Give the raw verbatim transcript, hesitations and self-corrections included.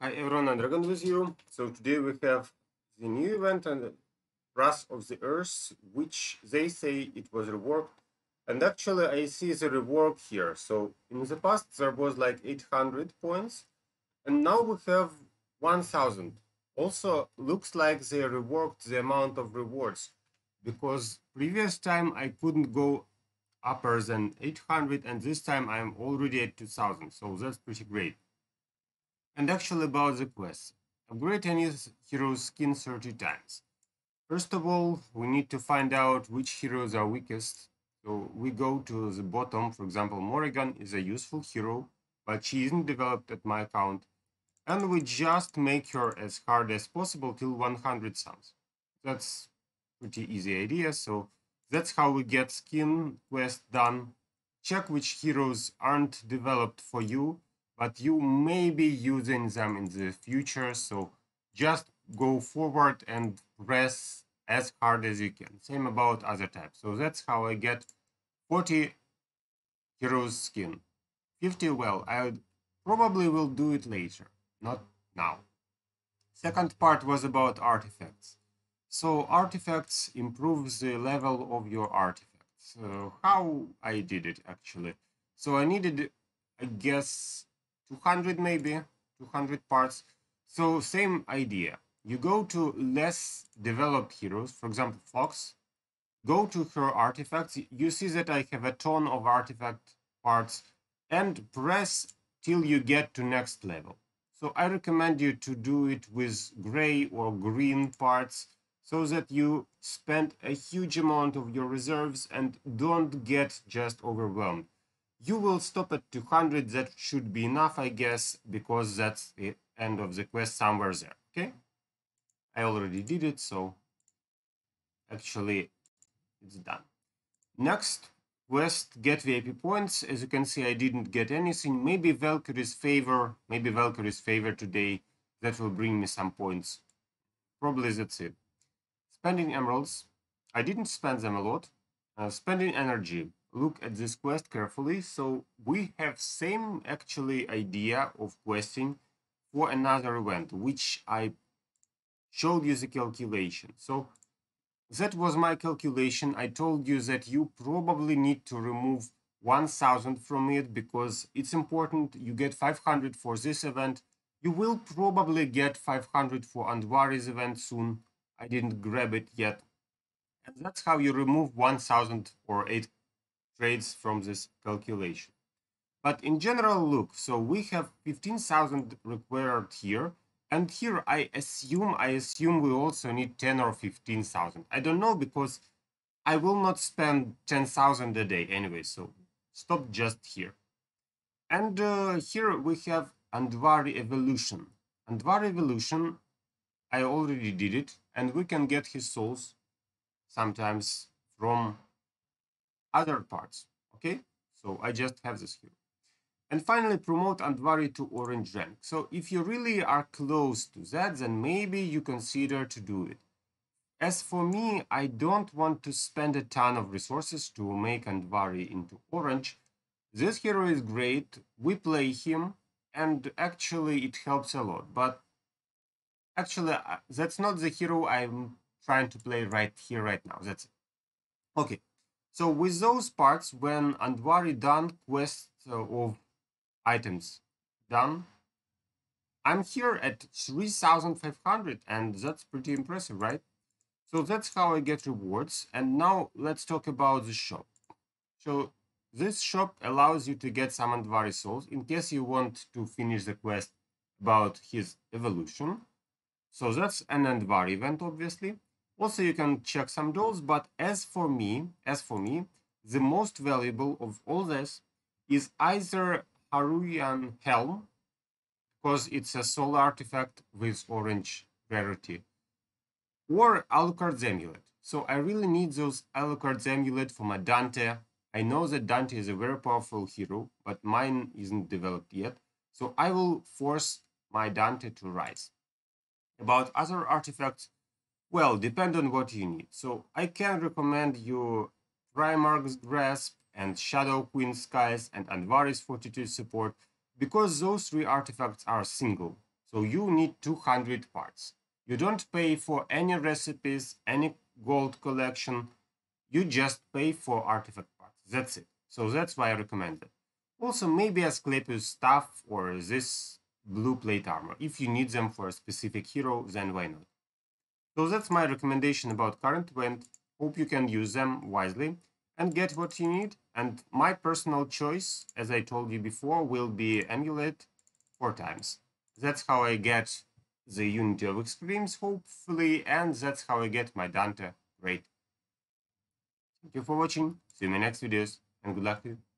Hi everyone, Andragon with you. So today we have the new event and Wrath of the Earth, which they say it was reworked. And actually I see the rework here. So in the past there was like eight hundred points and now we have one thousand. Also looks like they reworked the amount of rewards, because previous time I couldn't go upper than eight hundred and this time I'm already at two thousand. So that's pretty great. And actually about the quest. Upgrade any hero's skin thirty times. First of all, we need to find out which heroes are weakest. So we go to the bottom. For example, Morrigan is a useful hero, but she isn't developed at my account. And we just make her as hard as possible till one hundred sounds. That's pretty easy idea. So that's how we get skin quest done. Check which heroes aren't developed for you, but you may be using them in the future, so just go forward and press as hard as you can. Same about other types. So that's how I get forty heroes skin. fifty, well, I probably will do it later, not now. Second part was about artifacts. So artifacts improve the level of your artifacts. Uh, how I did it, actually. So I needed, I guess, two hundred maybe, two hundred parts. So same idea. You go to less developed heroes, for example, Fox. Go to her artifacts. You see that I have a ton of artifact parts, and press till you get to next level. So I recommend you to do it with gray or green parts so that you spend a huge amount of your reserves and don't get just overwhelmed. You will stop at two hundred, that should be enough, I guess, because that's the end of the quest somewhere there, okay? I already did it, so actually it's done. Next quest, get V I P points. As you can see, I didn't get anything. Maybe Valkyrie's favor, maybe Valkyrie's favor today. That will bring me some points. Probably that's it. Spending emeralds. I didn't spend them a lot. Uh, spending energy. Look at this quest carefully. So we have same actually idea of questing for another event, which I showed you the calculation. So that was my calculation. I told you that you probably need to remove one thousand from it because it's important. You get five hundred for this event. You will probably get five hundred for Andvari's event soon. I didn't grab it yet. And that's how you remove one thousand or eight trades from this calculation. But in general, look, so we have fifteen thousand required here, and here I assume I assume we also need ten or fifteen thousand. I don't know, because I will not spend ten thousand a day anyway, so stop just here. And uh, here we have Andvari evolution. Andvari evolution, I already did it, and we can get his souls sometimes from other parts, okay? So I just have this here. And finally, promote Andvari to orange rank. So if you really are close to that, then maybe you consider to do it. As for me, I don't want to spend a ton of resources to make Andvari into orange. This hero is great, we play him, and actually it helps a lot, but actually that's not the hero I'm trying to play right here, right now, that's it. Okay. So with those parts, when Andvari done, quest of items done, I'm here at three thousand five hundred, and that's pretty impressive, right? So that's how I get rewards. And now let's talk about the shop. So this shop allows you to get some Andvari souls in case you want to finish the quest about his evolution. So that's an Andvari event, obviously. Also, you can check some dolls, but as for me, as for me, the most valuable of all this is either Haruian Helm, because it's a soul artifact with orange rarity, or Alucard's amulet. So I really need those Alucard's amulet for my Dante. I know that Dante is a very powerful hero, but mine isn't developed yet, so I will force my Dante to rise. About other artifacts, well, depend on what you need. So I can recommend you Primarch's Grasp and Shadow Queen's Skies and Andvari's Fortitude Support, because those three artifacts are single. So you need two hundred parts. You don't pay for any recipes, any gold collection. You just pay for artifact parts. That's it. So that's why I recommend it. Also, maybe Asclepius Staff or this blue plate armor. If you need them for a specific hero, then why not? So that's my recommendation about current event. Hope you can use them wisely and get what you need. And my personal choice, as I told you before, will be amulet four times. That's how I get the Unity of Extremes, hopefully, and that's how I get my Dante rate. Thank you for watching, see you in my next videos, and good luck to you.